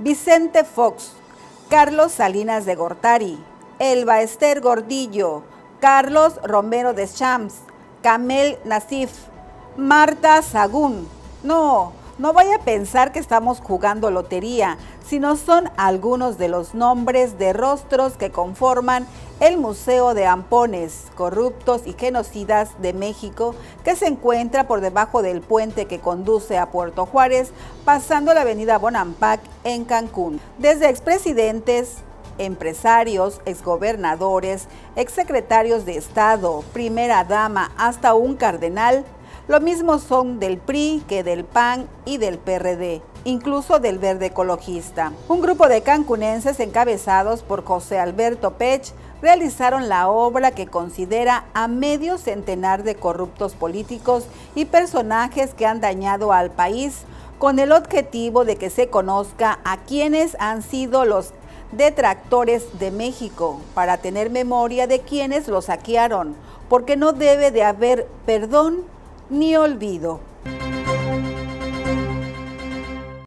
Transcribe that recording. Vicente Fox, Carlos Salinas de Gortari, Elba Esther Gordillo, Carlos Romero Deschamps, Kamel Nassif, Marta Sagún. No vaya a pensar que estamos jugando lotería, sino son algunos de los nombres de rostros que conforman el Museo de Ampones, Corruptos y Genocidas de México, que se encuentra por debajo del puente que conduce a Puerto Juárez, pasando la avenida Bonampak en Cancún. Desde expresidentes, empresarios, exgobernadores, exsecretarios de Estado, primera dama, hasta un cardenal, lo mismo son del PRI que del PAN y del PRD, incluso del Verde Ecologista. Un grupo de cancunenses encabezados por José Alberto Pech realizaron la obra que considera a medio centenar de corruptos políticos y personajes que han dañado al país, con el objetivo de que se conozca a quienes han sido los detractores de México, para tener memoria de quienes lo saquearon, porque no debe de haber perdón ni olvido.